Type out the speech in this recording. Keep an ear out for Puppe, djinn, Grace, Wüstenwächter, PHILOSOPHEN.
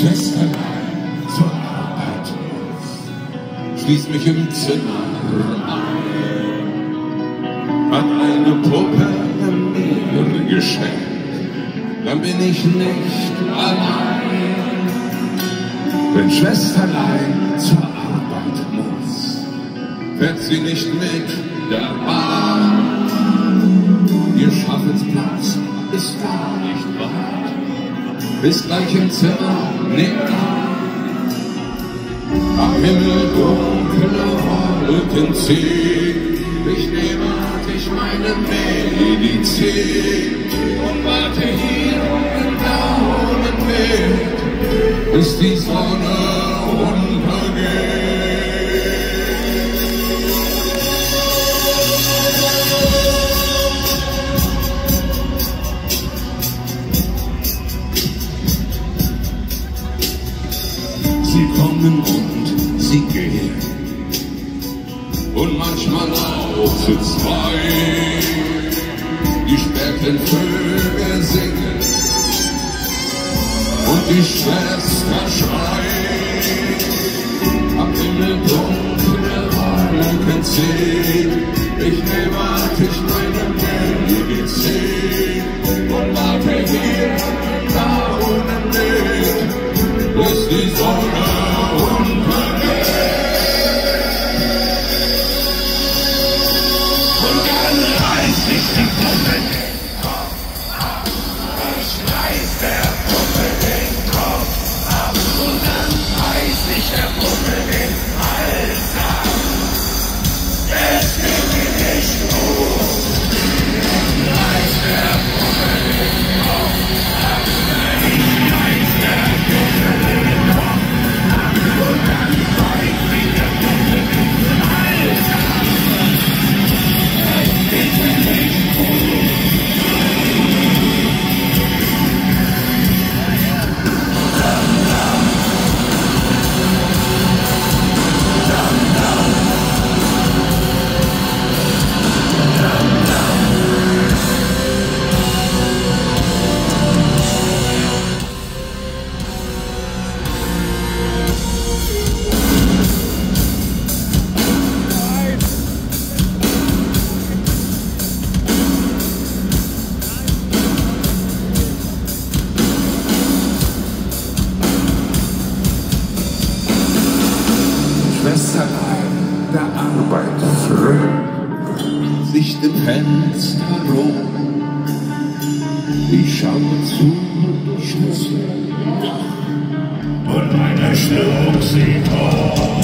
Schwestern ein zur Arbeit los. Schließ mich im Zimmer ein. Hat eine Puppe mir geschenkt, dann bin ich nicht allein. Wenn Schwesterlein zur Arbeit muss, fährt sie nicht mit der Bahn. Ihr Schaffensplatz ist gar nicht weit. Bis gleich im Zimmer nebenan. Am Himmel dunkle Wolken ziehen, ich nehme dich meine Medizin und warte hier im Daunenwind, bis die Sonne untergeht. Sie kommen und sie gehen und manchmal auch zu zweit. Die späten Vögel singen und die Schwester schreit. Am Himmel dunkle Wolken ziehen, ich nehme dich meine Medizin und warte hier da unten nicht, bis die Sonne der Arbeit fröhnt sich dem Fenster rum. Ich schaue zu durch das Loch und meine Schnur sieht hoch.